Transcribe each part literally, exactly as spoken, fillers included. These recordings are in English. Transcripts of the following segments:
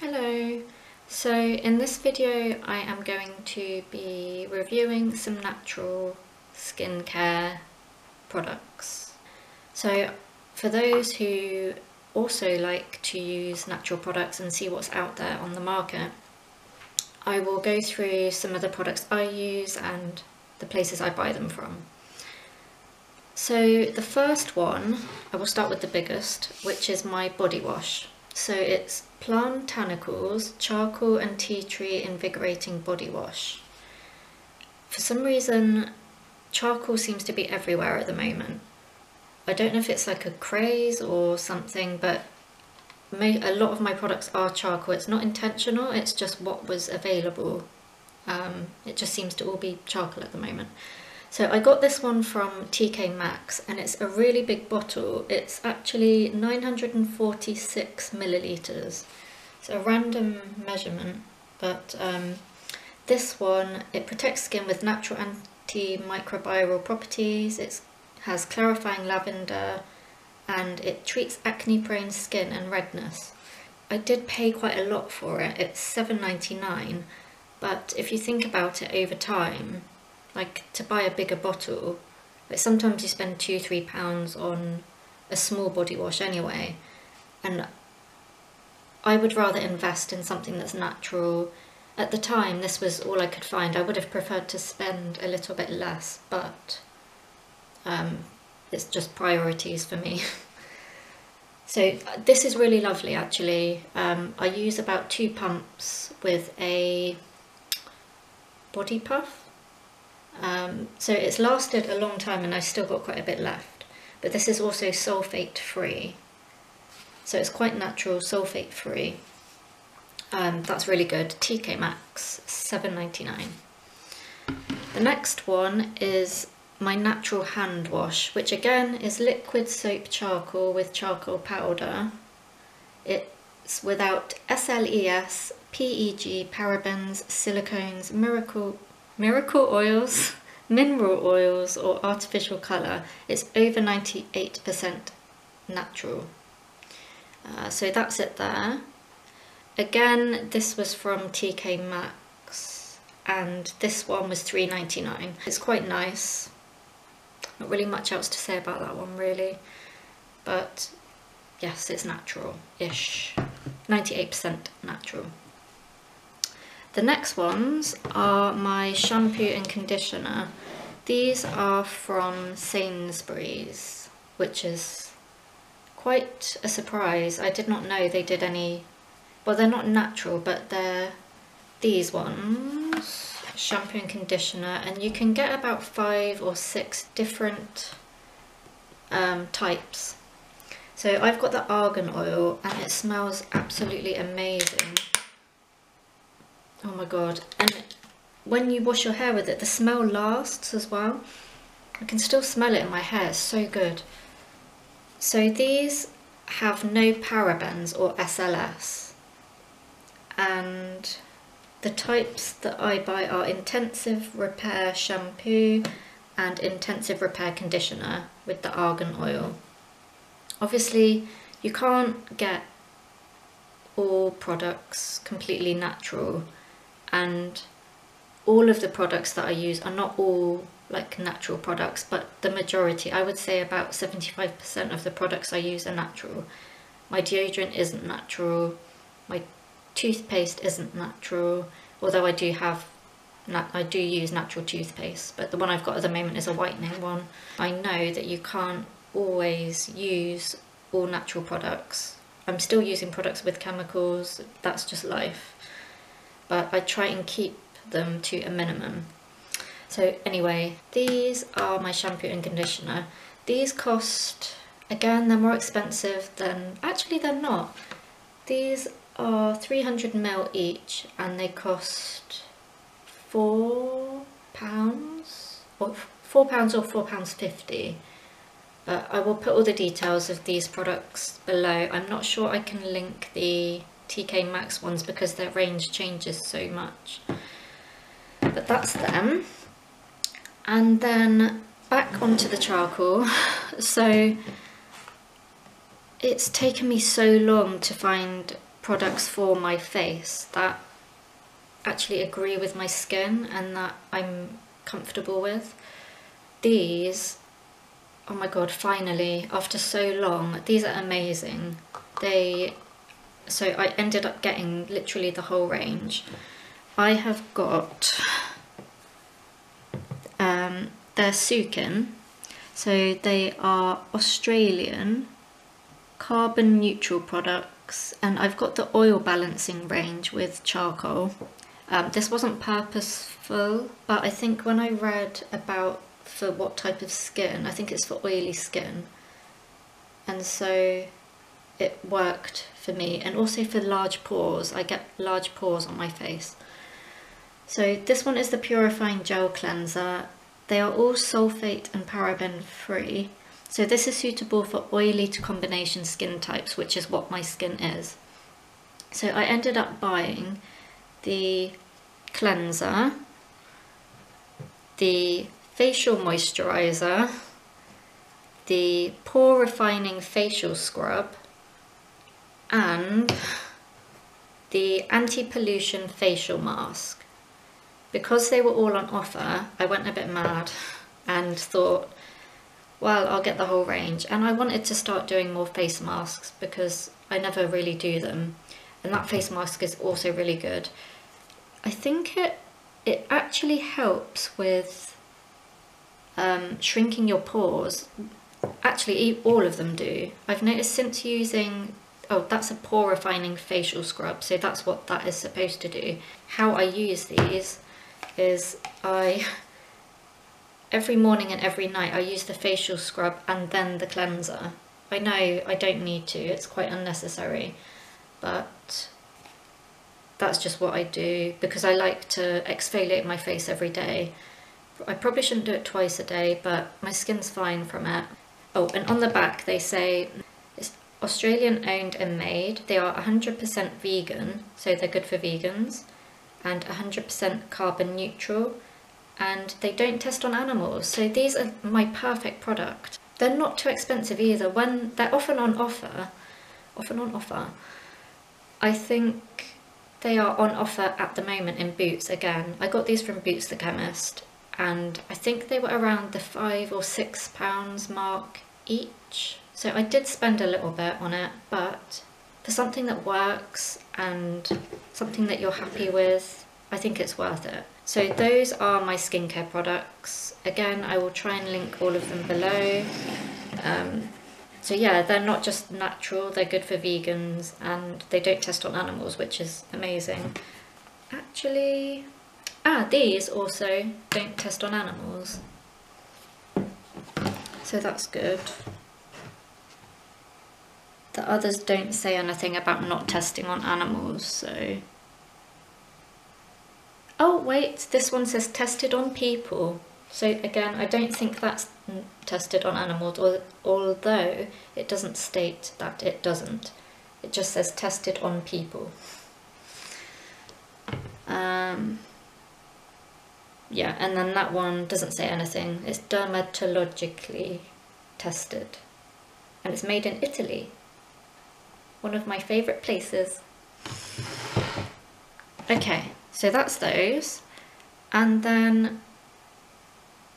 Hello, so in this video I am going to be reviewing some natural skincare products. So for those who also like to use natural products and see what's out there on the market, I will go through some of the products I use and the places I buy them from. So the first one, I will start with the biggest, which is my body wash. So it's Plantanicals Charcoal and Tea Tree Invigorating Body Wash. For some reason, charcoal seems to be everywhere at the moment. I don't know if it's like a craze or something, but a lot of my products are charcoal. It's not intentional, it's just what was available. Um, it just seems to all be charcoal at the moment. So I got this one from T K Maxx, and it's a really big bottle. It's actually nine hundred forty-six millilitres. It's a random measurement, but um, this one, it protects skin with natural antimicrobial properties. It has clarifying lavender, and it treats acne-prone skin and redness. I did pay quite a lot for it. It's seven ninety-nine, but if you think about it over time, like to buy a bigger bottle, like sometimes you spend two, three pounds on a small body wash anyway, and I would rather invest in something that's natural. At the time, this was all I could find. I would have preferred to spend a little bit less, but um, it's just priorities for me. So this is really lovely actually. Um, I use about two pumps with a body puff. Um, so it's lasted a long time and I've still got quite a bit left, but this is also sulfate free, so it's quite natural, sulfate free. Um, that's really good. T K Maxx, seven ninety-nine. The next one is my natural hand wash, which again is liquid soap charcoal with charcoal powder. It's without S L S, P E G, parabens, silicones, miracle Miracle oils, mineral oils or artificial colour. It's over ninety-eight percent natural. Uh, so that's it there. Again, this was from T K Maxx and this one was three ninety-nine. It's quite nice. Not really much else to say about that one really, but yes, it's natural-ish. ninety-eight percent natural. The next ones are my shampoo and conditioner. These are from Sainsbury's, which is quite a surprise. I did not know they did any, well, they're not natural, but they're these ones, shampoo and conditioner, and you can get about five or six different um, types. So I've got the argan oil and it smells absolutely amazing. Oh my god, and when you wash your hair with it, the smell lasts as well. I can still smell it in my hair, it's so good. So these have no parabens or S L S. And the types that I buy are intensive repair shampoo and intensive repair conditioner with the argan oil. Obviously, you can't get all products completely natural, and all of the products that I use are not all like natural products, but the majority, I would say about seventy-five percent of the products I use are natural. My deodorant isn't natural, my toothpaste isn't natural, although I do have, I do use natural toothpaste, but the one I've got at the moment is a whitening one. I know that you can't always use all natural products. I'm still using products with chemicals, that's just life. But I try and keep them to a minimum. So anyway, these are my shampoo and conditioner. These cost, again, they're more expensive than, actually they're not. These are three hundred milliliters each and they cost four pounds or four pounds or four pounds fifty. Uh, I will put all the details of these products below. I'm not sure I can link the T K Maxx ones because their range changes so much, but that's them. And then back onto the charcoal. So it's taken me so long to find products for my face that actually agree with my skin and that I'm comfortable with. These, oh my god, finally, after so long, these are amazing. They, so I ended up getting literally the whole range. I have got um, their Sukin, so they are Australian carbon neutral products, and I've got the oil balancing range with charcoal. Um, this wasn't purposeful, but I think when I read about for what type of skin, I think it's for oily skin, and so it worked for me, and also for large pores. I get large pores on my face. So this one is the Purifying Gel Cleanser. They are all sulfate and paraben free, so this is suitable for oily to combination skin types, which is what my skin is. So I ended up buying the cleanser, the facial moisturizer, the pore refining facial scrub, and the anti-pollution facial mask. Because they were all on offer, I went a bit mad and thought, well, I'll get the whole range. And I wanted to start doing more face masks because I never really do them, and that face mask is also really good. I think it it actually helps with Um, shrinking your pores. Actually, all of them do. I've noticed since using, oh, that's a pore refining facial scrub, so that's what that is supposed to do. How I use these is I, every morning and every night, I use the facial scrub and then the cleanser. I know I don't need to, it's quite unnecessary, but that's just what I do because I like to exfoliate my face every day. I probably shouldn't do it twice a day, but my skin's fine from it. Oh, and on the back they say it's Australian owned and made. They are one hundred percent vegan, so they're good for vegans, and one hundred percent carbon neutral, and they don't test on animals. So these are my perfect product. They're not too expensive either. When they're often on offer, often on offer, I think they are on offer at the moment in Boots again. I got these from Boots the chemist, and I think they were around the five or six pounds mark each. So I did spend a little bit on it, but for something that works and something that you're happy with, I think it's worth it. So those are my skincare products. Again, I will try and link all of them below. Um, so yeah, they're not just natural, they're good for vegans, and they don't test on animals, which is amazing. Actually, ah, these also don't test on animals, so that's good. The others don't say anything about not testing on animals, so... Oh wait, this one says tested on people, so again, I don't think that's tested on animals, or, although it doesn't state that it doesn't. It just says tested on people. Um... Yeah, and then that one doesn't say anything. It's dermatologically tested, and it's made in Italy, one of my favourite places. Okay, so that's those, and then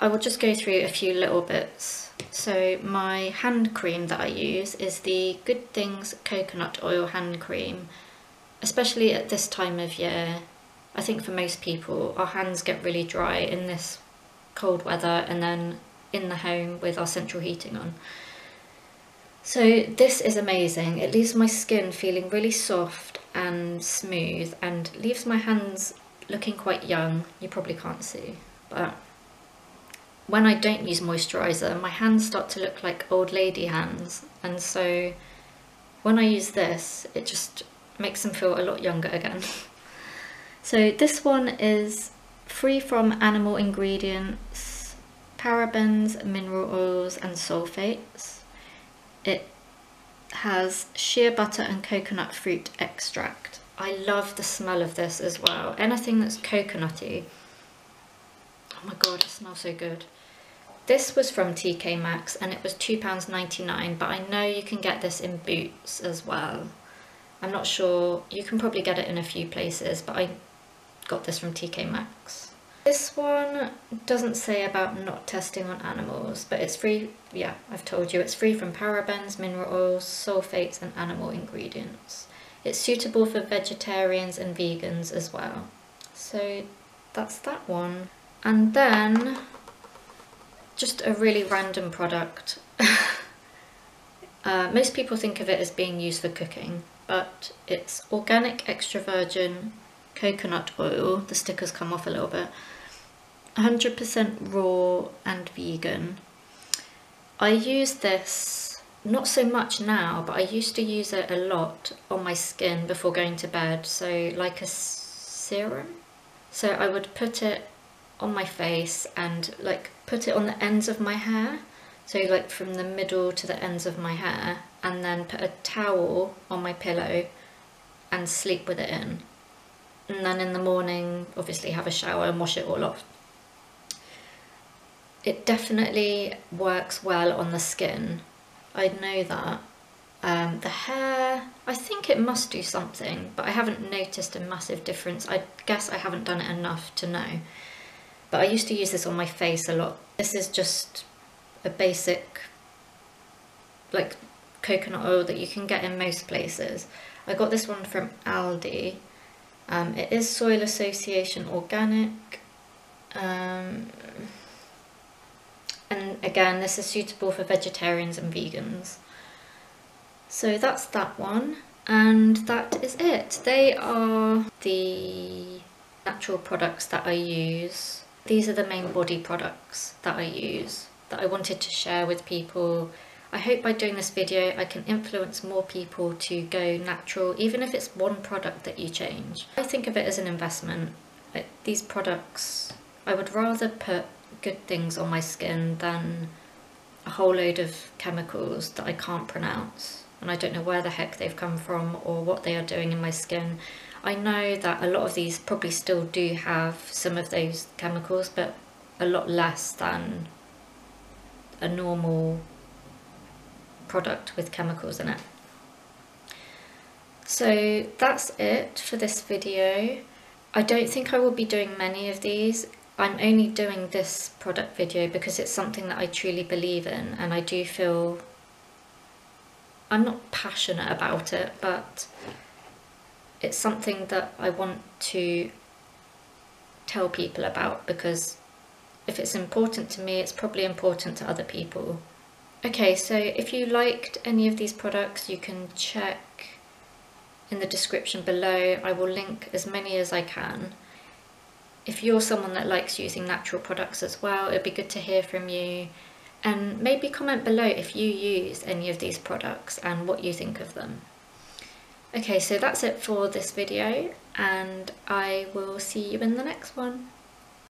I will just go through a few little bits. So my hand cream that I use is the Good Things coconut oil hand cream, especially at this time of year. I think for most people, our hands get really dry in this cold weather and then in the home with our central heating on. So this is amazing. It leaves my skin feeling really soft and smooth and leaves my hands looking quite young. You probably can't see, but when I don't use moisturiser, my hands start to look like old lady hands. And so when I use this, it just makes them feel a lot younger again. So this one is free from animal ingredients, parabens, mineral oils and sulfates. It has shea butter and coconut fruit extract. I love the smell of this as well. Anything that's coconutty. Oh my god, it smells so good. This was from T K Maxx and it was two pounds ninety-nine, but I know you can get this in Boots as well. I'm not sure, you can probably get it in a few places, but I got this from T K Maxx. This one doesn't say about not testing on animals, but it's free, yeah, I've told you, it's free from parabens, mineral oils, sulfates and animal ingredients. It's suitable for vegetarians and vegans as well. So that's that one. And then, just a really random product. uh, most people think of it as being used for cooking, but it's organic extra virgin coconut oil. The stickers come off a little bit. one hundred percent raw and vegan. I use this, not so much now, but I used to use it a lot on my skin before going to bed. So like a serum. So I would put it on my face and like put it on the ends of my hair. So like from the middle to the ends of my hair, and then put a towel on my pillow and sleep with it in. And then in the morning, obviously have a shower and wash it all off. It definitely works well on the skin. I know that. Um, the hair, I think it must do something, but I haven't noticed a massive difference. I guess I haven't done it enough to know. But I used to use this on my face a lot. This is just a basic, like, coconut oil that you can get in most places. I got this one from Aldi. Um, it is Soil Association organic. Um, and again, this is suitable for vegetarians and vegans. So that's that one. And that is it. They are the natural products that I use. These are the main body products that I use, that I wanted to share with people. I hope by doing this video I can influence more people to go natural, even if it's one product that you change. I think of it as an investment. Like, these products, I would rather put Good Things on my skin than a whole load of chemicals that I can't pronounce, and I don't know where the heck they've come from or what they are doing in my skin. I know that a lot of these probably still do have some of those chemicals, but a lot less than a normal product with chemicals in it. So that's it for this video. I don't think I will be doing many of these. I'm only doing this product video because it's something that I truly believe in, and I do feel, I'm not passionate about it, but it's something that I want to tell people about, because if it's important to me, it's probably important to other people. Okay, so if you liked any of these products, you can check in the description below. I will link as many as I can. If you're someone that likes using natural products as well, it'd be good to hear from you. And maybe comment below if you use any of these products and what you think of them. Okay, so that's it for this video, and I will see you in the next one.